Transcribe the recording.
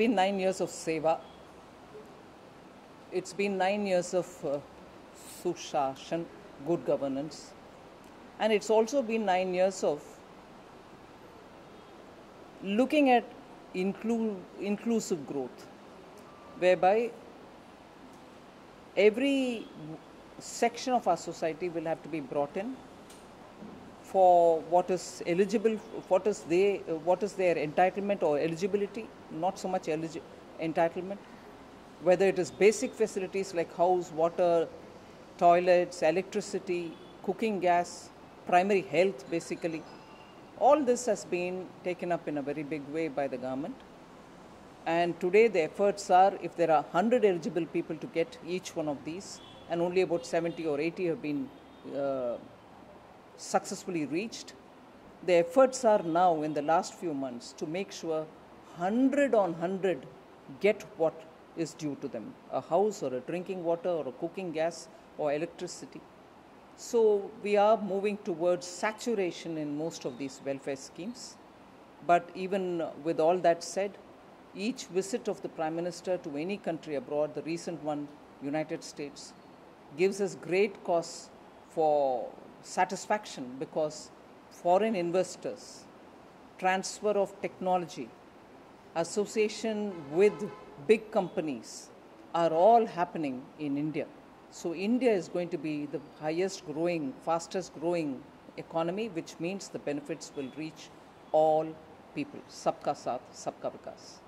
been 9 years of seva. It's been 9 years of sushashan, good governance. And it's also been 9 years of looking at inclusive growth, whereby every section of our society will have to be brought in for what is eligible, what is their entitlement or eligibility, not so much entitlement, whether it is basic facilities like house, water, toilets, electricity, cooking gas, primary health basically. All this has been taken up in a very big way by the government. And today the efforts are, if there are 100 eligible people to get each one of these, and only about 70 or 80 have been successfully reached, the efforts are now in the last few months to make sure 100 on 100 get what is due to them, a house or a drinking water or a cooking gas or electricity. So we are moving towards saturation in most of these welfare schemes. But even with all that said, each visit of the Prime Minister to any country abroad, the recent one, United States, gives us great cause for satisfaction, because foreign investors, transfer of technology, association with big companies are all happening in India. So India is going to be the highest growing, fastest growing economy, which means the benefits will reach all people. Sabka saath, sabka vikas.